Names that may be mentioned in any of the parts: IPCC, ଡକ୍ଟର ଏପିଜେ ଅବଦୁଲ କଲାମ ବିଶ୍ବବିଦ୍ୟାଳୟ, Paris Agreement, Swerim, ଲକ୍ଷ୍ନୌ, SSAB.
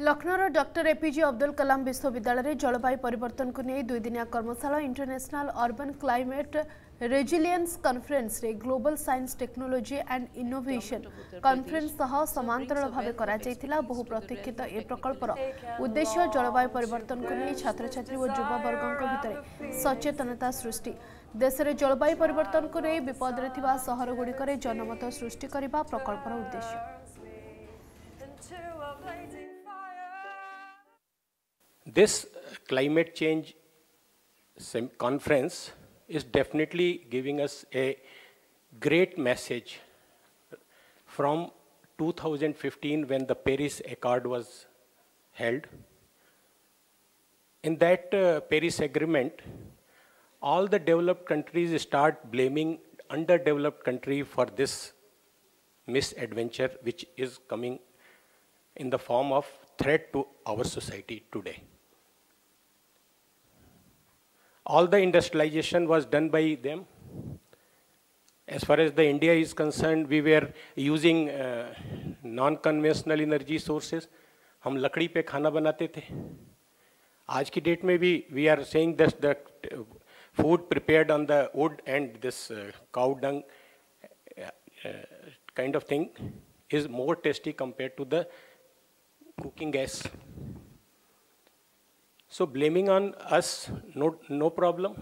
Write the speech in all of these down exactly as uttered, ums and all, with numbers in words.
Lucknow doctor A P J Abdul Kalam विश्वविद्यालय जलवायु परिवर्तन को नहीं दुदिनिया कर्मशाला international urban climate resilience conference रे global science technology and innovation conference सह समांतर भाव कर बहु प्रतीक्षित ए प्रकल्पर उद्देश्य जलवायु परिवर्तन को नहीं छात्र छात्री और युवा वर्गों भितर सचेतनता सृष्टि देश में जलवायु परिवर्तन को नहीं विपद में सहर गुड़िकर जनमत सृष्टि करने प्रकल्पर उद्देश्य This climate change conference is definitely giving us a great message from two thousand fifteen when the Paris Accord was held. In that uh, Paris Agreement, all the developed countries start blaming underdeveloped country for this misadventure which is coming in the form of threat to our society today. All the industrialization was done by them. As far as the India is concerned, we were using uh, non-conventional energy sources. हम लकड़ी पे खाना बनाते थे. आज की date में भी we are saying that the food prepared on the wood and this uh, cow dung uh, uh, kind of thing is more tasty compared to the cooking gas. So blaming on us, no, no problem.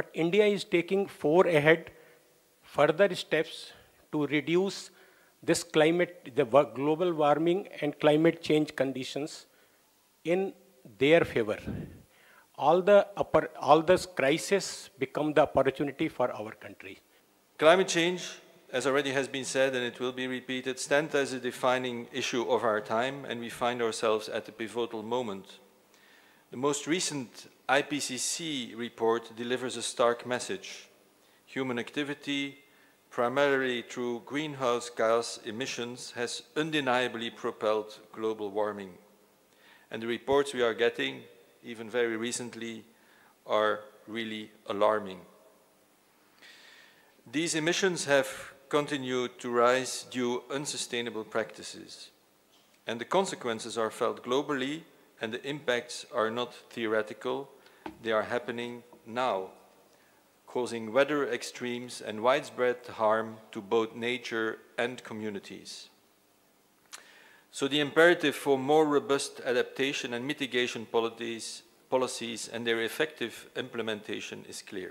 But India is taking four ahead further steps to reduce this climate, the global warming and climate change conditions in their favor. All the upper, all this crisis become the opportunity for our country. Climate change, as already has been said and it will be repeated, stands as a defining issue of our time, and we find ourselves at a pivotal moment. The most recent I P C C report delivers a stark message. Human activity, primarily through greenhouse gas emissions, has undeniably propelled global warming. And the reports we are getting, even very recently, are really alarming. These emissions have continued to rise due to unsustainable practices, and the consequences are felt globally, and the impacts are not theoretical, they are happening now, causing weather extremes and widespread harm to both nature and communities. So the imperative for more robust adaptation and mitigation policies, policies and their effective implementation is clear.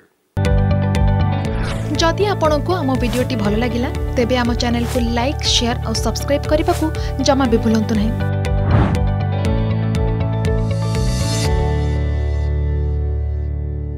जदि आपण को आम वीडियोटी भल लागिला तेबे आम channel को like share और सब्सक्राइब करने को जमा भी भूलंतु नहीं।